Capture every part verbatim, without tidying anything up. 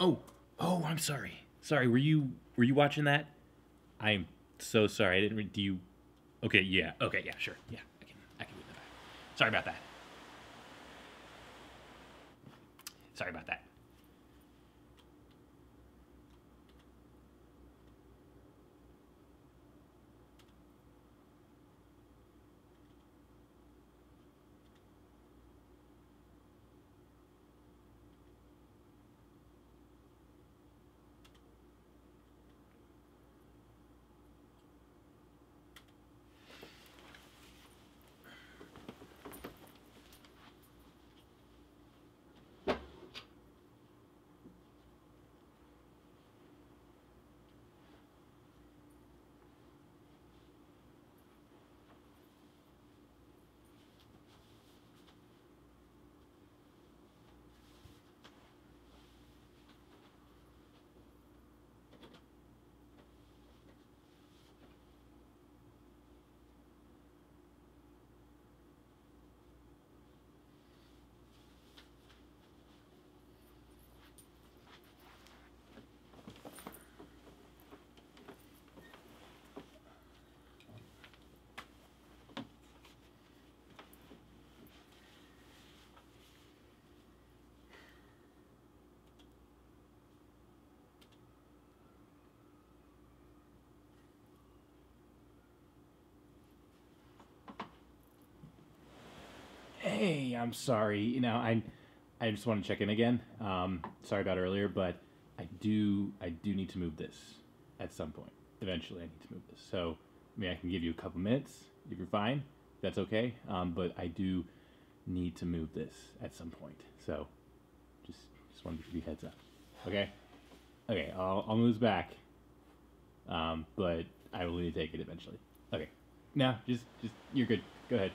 Oh, oh, I'm sorry. Sorry, were you were you watching that? I'm so sorry. I didn't read. Do you? Okay, yeah. Okay, yeah. Sure. Yeah, I can. I can read that back. Sorry about that. Sorry about that. Hey, I'm sorry. You know, I, I just want to check in again. Um, sorry about earlier, but I do, I do need to move this at some point. Eventually, I need to move this. So, I mean, I can give you a couple minutes if you're fine. That's okay. Um, but I do need to move this at some point. So, just, just want to give you a heads up. Okay, okay. I'll, I'll move back. Um, but I will need to take it eventually. Okay. No, just, just you're good. Go ahead.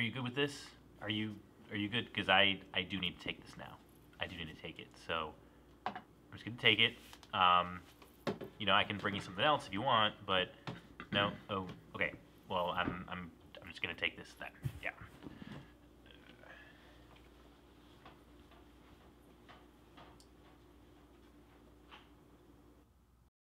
Are you good with this? Are you are you good? Because I, I do need to take this now. I do need to take it. So I'm just going to take it. Um, you know, I can bring you something else if you want, but no. Oh, okay. Well, I'm I'm I'm just going to take this then. Yeah.